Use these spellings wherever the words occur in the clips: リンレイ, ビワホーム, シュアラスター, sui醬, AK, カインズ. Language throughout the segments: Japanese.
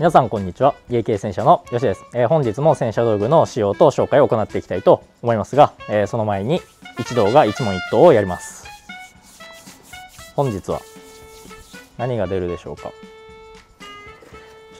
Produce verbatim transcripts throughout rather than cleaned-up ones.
皆さんこんにちは。エーケー 戦車のよしです、えー。本日も戦車道具の使用と紹介を行っていきたいと思いますが、えー、その前に一動画一問一答をやります。本日は何が出るでしょうか。ちょ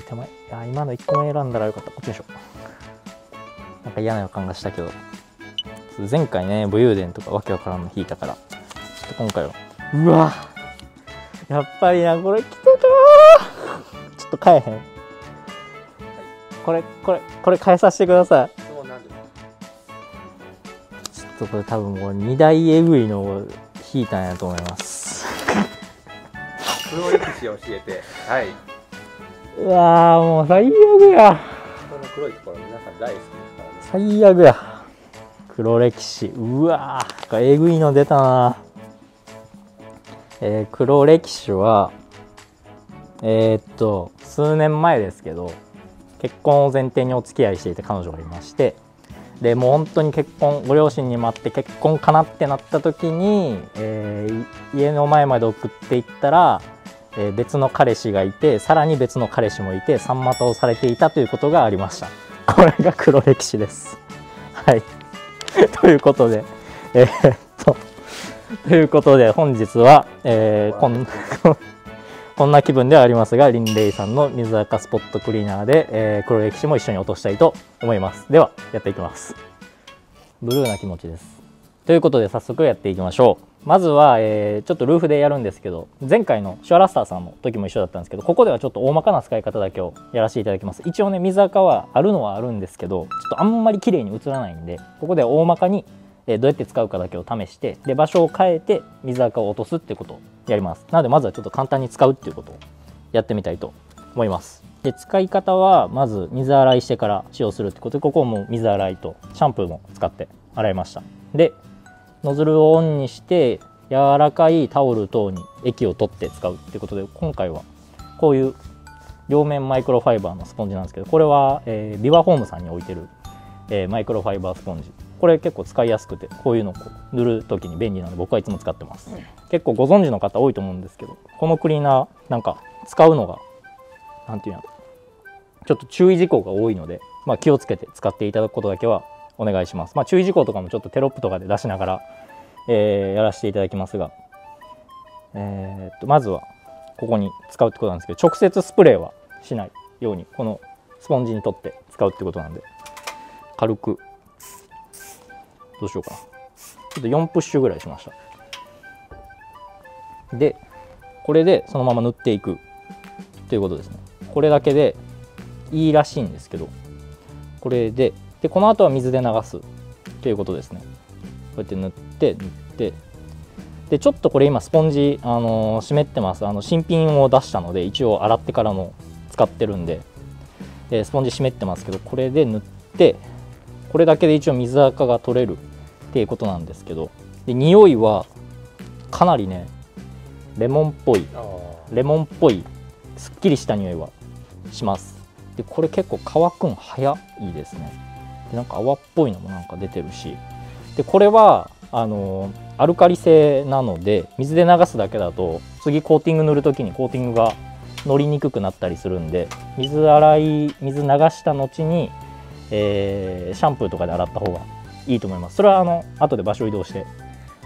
っと手前、あ、今のいっこめ選んだらよかった。こっちでしょ。なんか嫌な予感がしたけど、前回ね武勇伝とかわけわからんの引いたから、ちょっと今回はうわ、やっぱりなこれ来てた。ちょっと変えへん。これこれこれ変えさせてください。ちょっとこれ多分もうにだいえぐいのを引いたんやと思います。プロ力士教えて、はい。うわあもう最悪や。この黒いところ皆さん大好きですからね。最悪や。黒歴史、うわあえぐいの出たな。えー、黒歴史はえー、っと数年前ですけど。結婚を前提にお付き合いしていた彼女がいまして、でもう本当に結婚、ご両親にもあって結婚かなってなった時に、えー、家の前まで送っていったら、えー、別の彼氏がいて、さらに別の彼氏もいて、三股をされていたということがありました。これが黒歴史ですはいということでえー、っとということで本日は、えー、こんなこんな気分ではありますが、リンレイさんの水垢スポットクリーナーで、えー、黒歴史も一緒に落としたいと思います。ではやっていきます。ブルーな気持ちです。ということで早速やっていきましょう。まずは、えー、ちょっとルーフでやるんですけど、前回のシュアラスターさんの時も一緒だったんですけど、ここではちょっと大まかな使い方だけをやらせていただきます。一応ね水垢はあるのはあるんですけど、ちょっとあんまり綺麗に映らないんで、ここで大まかにどうやって使うかだけを試して、で場所を変えて水垢を落とすってことをやります。なのでまずはちょっと簡単に使うっていうことをやってみたいと思います。で使い方はまず水洗いしてから使用するってことで、ここも水洗いとシャンプーも使って洗いました。でノズルをオンにして柔らかいタオル等に液を取って使うってことで、今回はこういう両面マイクロファイバーのスポンジなんですけど、これは、えー、ビワホームさんに置いてる、えー、マイクロファイバースポンジ、これ結構使いやすくて、こういうのを塗るときに便利なので僕はいつも使ってます。結構ご存知の方多いと思うんですけど、このクリーナーなんか使うのが何て言うの、ちょっと注意事項が多いので、まあ、気をつけて使っていただくことだけはお願いします。まあ、注意事項とかもちょっとテロップとかで出しながら、えー、やらせていただきますが、えー、っとまずはここに使うってことなんですけど、直接スプレーはしないようにこのスポンジに取って使うってことなんで、軽く。どうしようかな。ちょっとよんプッシュぐらいしました。でこれでそのまま塗っていくということですね。これだけでいいらしいんですけど、これででこの後は水で流すということですね。こうやって塗って塗って、でちょっとこれ今スポンジ、あのー、湿ってます。あの新品を出したので一応洗ってからも使ってるんで、えー、スポンジ湿ってますけど、これで塗って、これだけで一応水垢が取れるっていうことなんですけど、で匂いはかなりねレモンっぽいレモンっぽいすっきりした匂いはします。でこれ結構乾くん早いですね。でなんか泡っぽいのもなんか出てるし、でこれはあのアルカリ性なので水で流すだけだと次コーティング塗るときにコーティングがのりにくくなったりするんで、水洗い水流した後にえー、シャンプーとかで洗った方がいいと思います。それはあの後で場所移動して、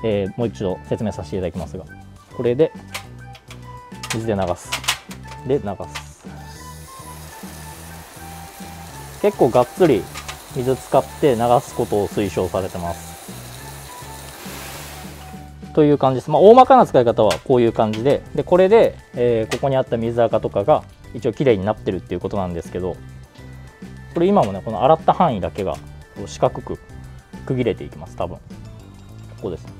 えー、もう一度説明させていただきますが、これで水で流すで流す結構がっつり水使って流すことを推奨されてますという感じです。まあ、大まかな使い方はこういう感じで、でこれで、えー、ここにあった水垢とかが一応きれいになってるっていうことなんですけど、これ今もねこの洗った範囲だけが四角く区切れていきます。多分ここですね。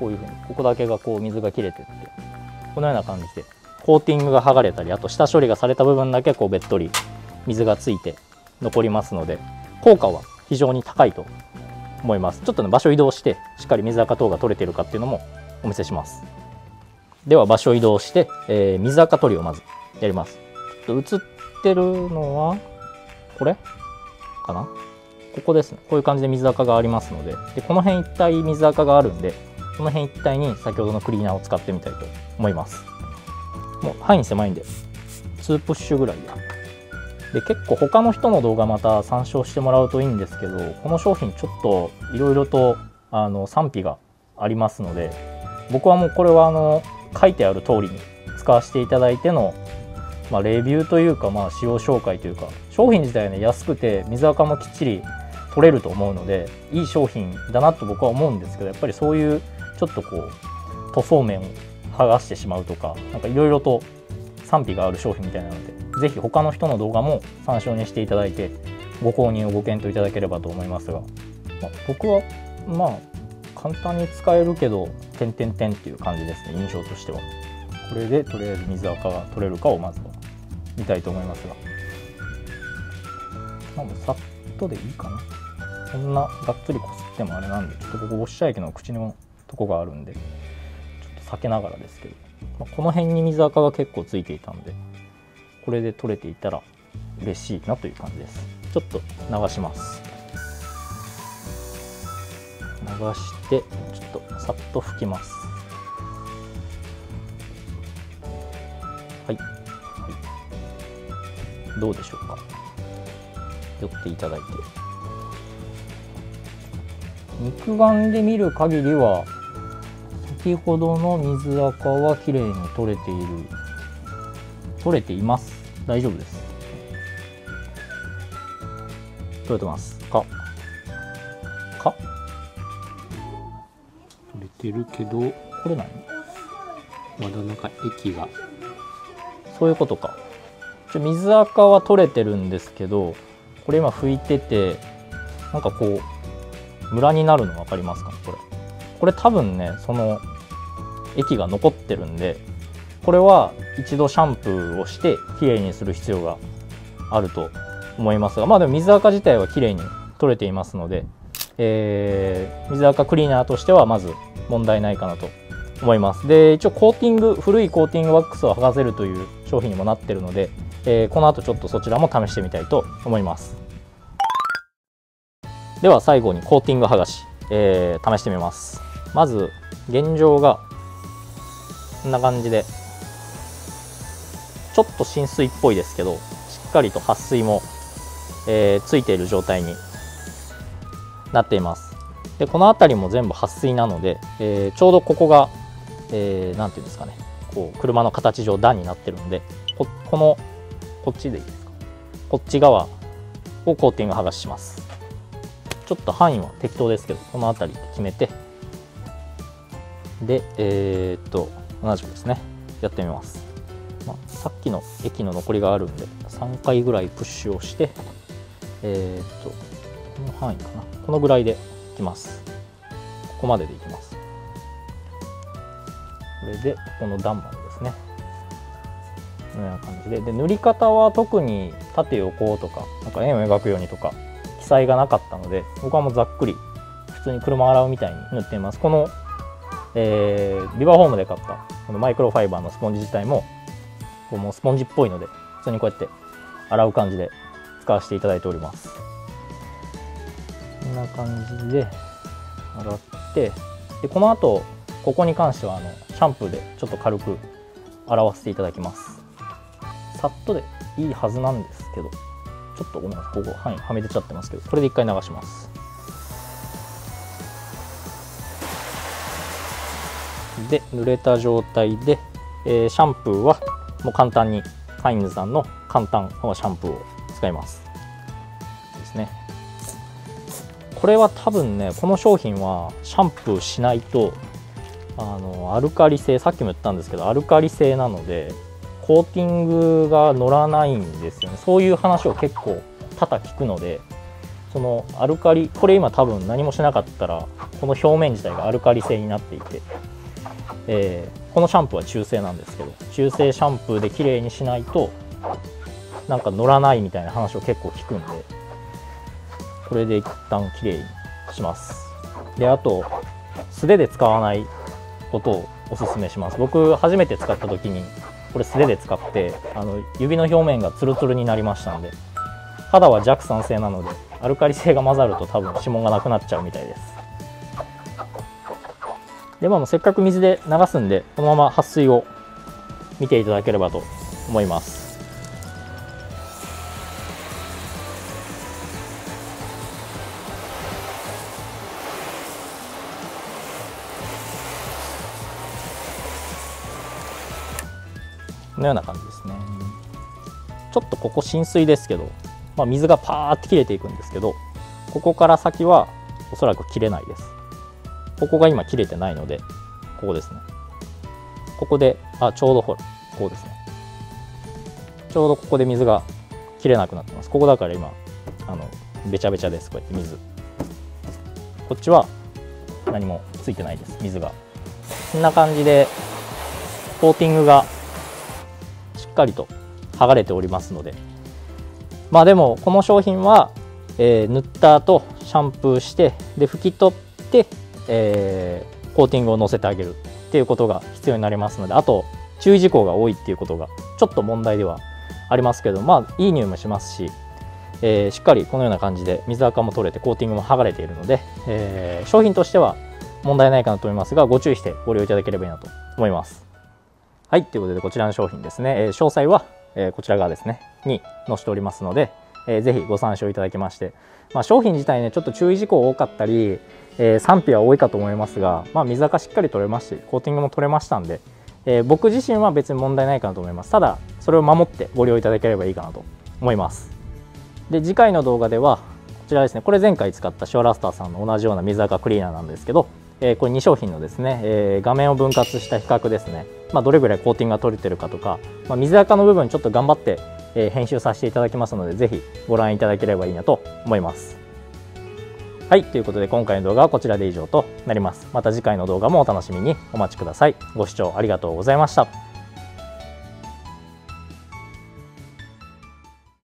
こういうふうにここだけがこう水が切れてって、このような感じでコーティングが剥がれたり、あと下処理がされた部分だけこうべっとり水がついて残りますので、効果は非常に高いと思います。ちょっとね場所移動してしっかり水垢等が取れてるかっていうのもお見せします。では場所移動して、えー、水垢取りをまずやります。ちょっと映っててるのはこれかな。ここですね。こういう感じで水垢がありますので、でこの辺一帯水垢があるんで、この辺一帯に先ほどのクリーナーを使ってみたいと思います。もう範囲狭いんでにプッシュぐらいで、結構他の人の動画また参照してもらうといいんですけど、この商品ちょっといろいろとあの賛否がありますので、僕はもうこれはあの書いてある通りに使わせていただいての、まあ、レビューというか、まあ使用紹介というか、商品自体はね安くて水垢もきっちり取れると思うので、いい商品だなと僕は思うんですけど、やっぱりそういうちょっとこう塗装面を剥がしてしまうとか、なんかいろいろと賛否がある商品みたいなので、是非他の人の動画も参照にしていただいて、ご購入をご検討いただければと思いますが、まあ、僕はまあ簡単に使えるけど点々点っていう感じですね、印象としては。これでとりあえず水垢が取れるかをまずは見たいと思いますが、まあ、もうさっとでいいかな。そんながっつりこすってもあれなんで、ちょっとここ押しちゃいけの口のとこがあるんでちょっと避けながらですけど、まあ、この辺に水垢が結構ついていたんで、これで取れていたら嬉しいなという感じです。ちょっと流します。流してちょっとさっと拭きます。はい、はい、どうでしょうか。寄っていただいて、肉眼で見る限りは先ほどの水垢は綺麗に取れている、取れています。大丈夫です。取れてますかか取れてるけど、これ何、まだなんか液が、そういうことか。ちょ水垢は取れてるんですけど、これ今拭いててなんかこうムラになるの分かりますかね。これこれ多分ね、その液が残ってるんで、これは一度シャンプーをしてきれいにする必要があると思いますが、まあでも水垢自体はきれいに取れていますので、えー、水垢クリーナーとしてはまず問題ないかなと思います。で、一応コーティング、古いコーティングワックスを剥がせるという商品にもなってるので、えー、この後ちょっとそちらも試してみたいと思います。では最後にコーティング剥がし、えー、試してみます。まず現状がこんな感じで、ちょっと浸水っぽいですけど、しっかりと撥水も、えー、ついている状態になっています。でこの辺りも全部撥水なので、えー、ちょうどここが、えー、なんていうんですかね、こう車の形上段になってるので、 こ, このこっちでいいですか、こっち側をコーティング剥がしします。ちょっと範囲は適当ですけど、この辺りで決めて、でえー、っと同じくですねやってみます。まあ、さっきの液の残りがあるんでさんかいぐらいプッシュをして、えー、っとこの範囲かな、このぐらいでいきます。ここまででいきます。これでここの段までですね、このような感じで。で塗り方は特に縦横とかなんか円を描くようにとか記載がなかったので、僕はもうざっくり普通に車洗うみたいに塗っています。この、えー、ビバホームで買ったこのマイクロファイバーのスポンジ自体もこうもうスポンジっぽいので、普通にこうやって洗う感じで使わせていただいております。こんな感じで洗って、でこの後ここに関してはあのシャンプーでちょっと軽く洗わせていただきます。さっとでいいはずなんですけど、ちょっとごめんなさい、ここ範囲はみ出ちゃってますけど、これでいっかい流します。で濡れた状態で、えー、シャンプーはもう簡単にカインズさんの簡単シャンプーを使いますですね。これは多分ね、この商品はシャンプーしないとあのアルカリ性、さっきも言ったんですけどアルカリ性なのでコーティングが乗らないんですよね。そういう話を結構多々聞くので、そのアルカリ、これ今多分何もしなかったらこの表面自体がアルカリ性になっていて、えー、このシャンプーは中性なんですけど、中性シャンプーで綺麗にしないとなんか乗らないみたいな話を結構聞くんで、これで一旦綺麗にします。であと素手で使わないことをおすすめします。僕初めて使った時にこれ素手で使って、あの指の表面がツルツルになりましたんで、肌は弱酸性なのでアルカリ性が混ざると多分指紋がなくなっちゃうみたいです。でもせっかく水で流すんで、このまま撥水を見ていただければと思います。のような感じですね。ちょっとここ浸水ですけど、まあ、水がパーって切れていくんですけど、ここから先はおそらく切れないです。ここが今切れてないので、ここですね。ここで、あ、ちょうどほらこうですね、ちょうどここで水が切れなくなってます。ここだから今あのべちゃべちゃです。こうやって水、こっちは何もついてないです、水が。こんな感じでコーティングがしっかりと剥がれておりますので、まあでもこの商品は、えー、塗った後シャンプーしてで拭き取って、えー、コーティングをのせてあげるっていうことが必要になりますので、あと注意事項が多いっていうことがちょっと問題ではありますけど、まあいい匂いもしますし、えー、しっかりこのような感じで水垢も取れてコーティングも剥がれているので、えー、商品としては問題ないかなと思いますが、ご注意してご利用いただければいいなと思います。はい、ということでこちらの商品ですね、えー、詳細はこちら側ですねに載せておりますので、えー、ぜひご参照いただきまして、まあ、商品自体ねちょっと注意事項多かったり、えー、賛否は多いかと思いますが、まあ、水垢しっかり取れますしコーティングも取れましたんで、えー、僕自身は別に問題ないかなと思います。ただそれを守ってご利用いただければいいかなと思います。で次回の動画ではこちらですね、これ前回使ったシオラスターさんの同じような水垢クリーナーなんですけど、えー、これに商品のですね、えー、画面を分割した比較ですね、まあ、どれぐらいコーティングが取れてるかとか、まあ、水垢の部分ちょっと頑張って編集させていただきますので、ぜひご覧いただければいいなと思います。はい、ということで今回の動画はこちらで以上となります。また次回の動画もお楽しみにお待ちください。ご視聴ありがとうございました。